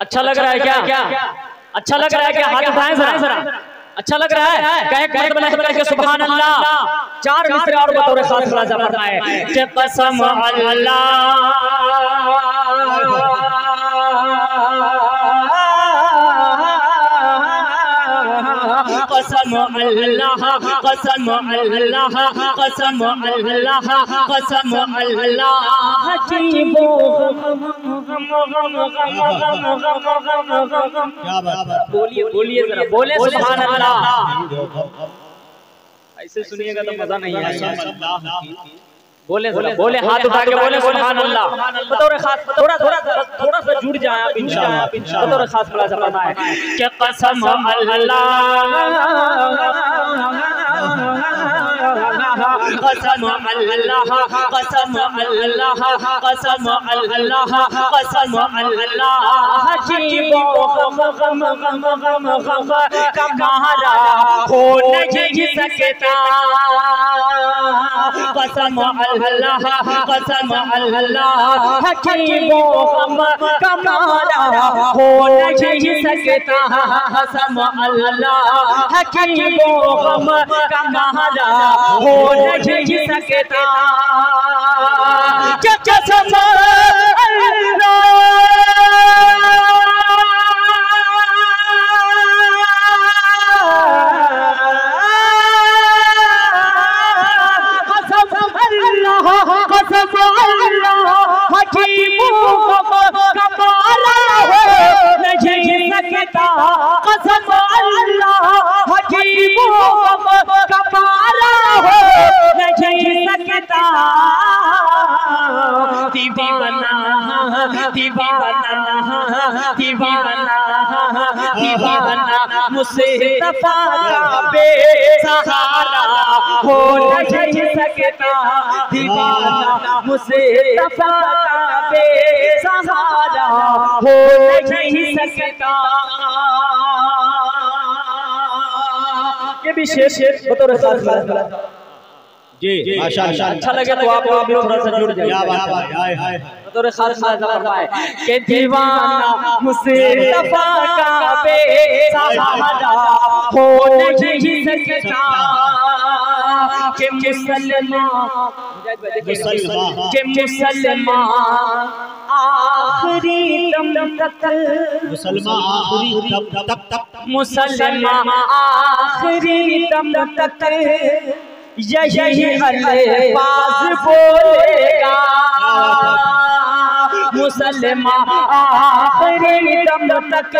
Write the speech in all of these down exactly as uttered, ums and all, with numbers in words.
अच्छा लग रहा है क्या? क्या अच्छा लग रहा है क्या? हाथ उठाएं जरा। अच्छा लग रहा है कहे कहे बना बना के सुभान अल्लाह। चार मिसरे और बतौर साथ खुलासा फरमाए के कसम अल्लाह कसम अल्लाह कसम अल्लाह कसम अल्लाह कसम अल्लाह की वो बोलिए बोलिए जरा बोले सुभान अल्लाह। ऐसे सुनिएगा तो मजा नहीं आएगा। बोले बोले हाथ उठा के बोले सुभान अल्लाह। बतौर खास थोड़ा थोड़ा थोड़ा सा जुड़ जाए आप इंशाल्लाह। बतौर खास थोड़ा सा पता है क्या कसम अल्लाह कसम अल्लाह कसम अल्लाह कसम अल्लाह कसम अल्लाह की वो गम गम गम गम का मारा हो नहीं सकता। कसम अल्लाह कसम अल्लाह की वो गम का मारा हो नहीं सकता। कसम अल्लाह की वो गम का मारा हो नहीं सकता। कसम मुस्तफा बेसहारा हो नहीं सकता। दीवाना मुस्तफा बेसहारा हो नहीं सकता। ये भी शेर शेर बतौर जी माशाल्लाह। अच्छा लगे तो आप आप लोग थोड़ा सा जुड़ जाइए। क्या बात है हाय हाय। बतौर खास फरमाए के दीवाना मुस्तफा का बेसहारा हो नहीं सकता। के मुसलमान के मुसलमान आखिरी दम तक मुसलमान आखिरी दम तक मुसलमान आखिरी दम तक यही अल्फाज बोलेगा। मुसलमान आखिरी दम तक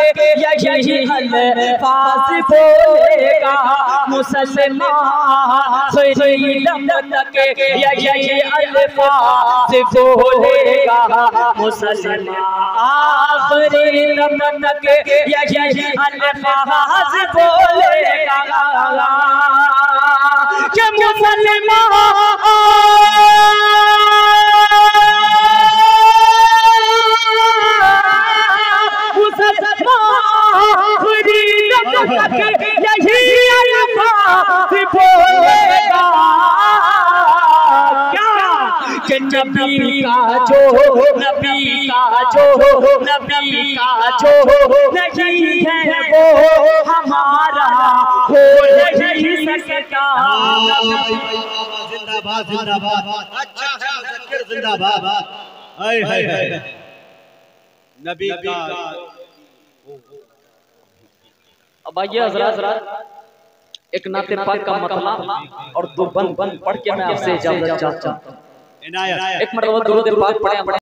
यही अल्फाज बोलेगा। मुसलमान आखिरी दम तक यही अल्फाज बोलेगा। मुसलमान आखिरी दम तक यही अल्फाज बोलेगा। के मुसलमान आखिरी दम तक यही अल्फाज बोलेगा। के नबी का जो नबी का जो नबी का जो नहीं है वो हमारा हो नहीं सकता। जिंदाबाद जिंदाबाद। अच्छा है मुज़क्किर जिंदाबाद। हाय हाय हाय। नबी का अब आइए हजरात एक नाते पाक का मतलब और दो बंद बंद पढ़ के मैं आपसे इजाजत चाहता हूं। इनायत एक मतलब दो दो पाक पढ़े।